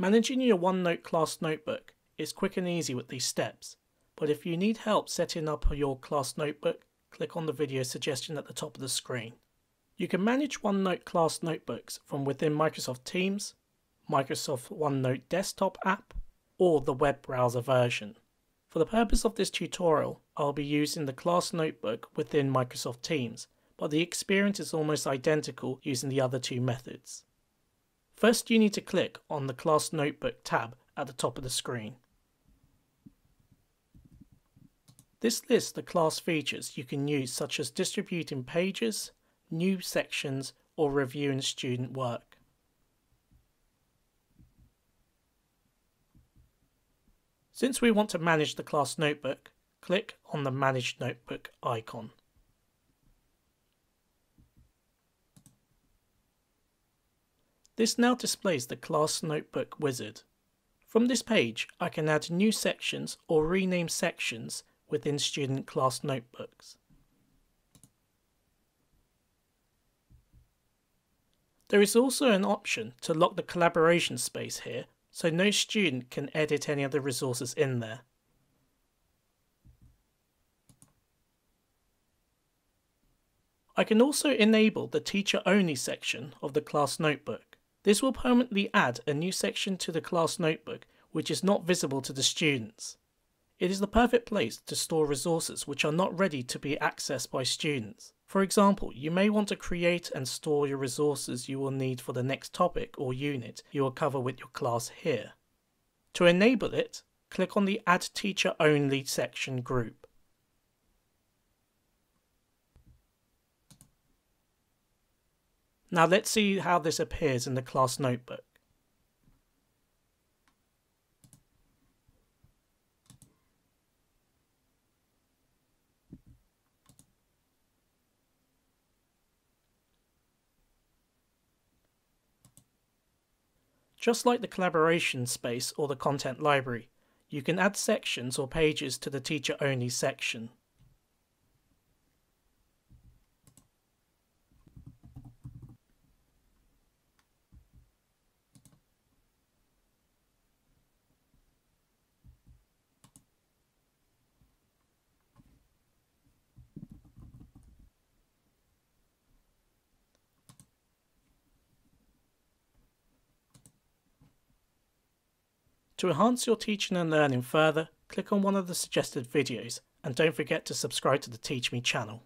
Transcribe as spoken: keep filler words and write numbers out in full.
Managing your OneNote Class Notebook is quick and easy with these steps, but if you need help setting up your Class Notebook, click on the video suggestion at the top of the screen. You can manage OneNote Class Notebooks from within Microsoft Teams, Microsoft OneNote Desktop app, or the web browser version. For the purpose of this tutorial, I'll be using the Class Notebook within Microsoft Teams, but the experience is almost identical using the other two methods. First, you need to click on the Class Notebook tab at the top of the screen. This lists the class features you can use, such as distributing pages, new sections, or reviewing student work. Since we want to manage the Class Notebook, click on the Manage Notebook icon. This now displays the Class Notebook wizard. From this page, I can add new sections or rename sections within student class notebooks. There is also an option to lock the collaboration space here, so no student can edit any of the resources in there. I can also enable the Teacher Only section of the Class Notebook. This will permanently add a new section to the Class Notebook which is not visible to the students. It is the perfect place to store resources which are not ready to be accessed by students. For example, you may want to create and store your resources you will need for the next topic or unit you will cover with your class here. To enable it, click on the Add Teacher Only section group. Now let's see how this appears in the Class Notebook. Just like the collaboration space or the content library, you can add sections or pages to the Teacher Only section. To enhance your teaching and learning further, click on one of the suggested videos, and don't forget to subscribe to the TeachMe channel.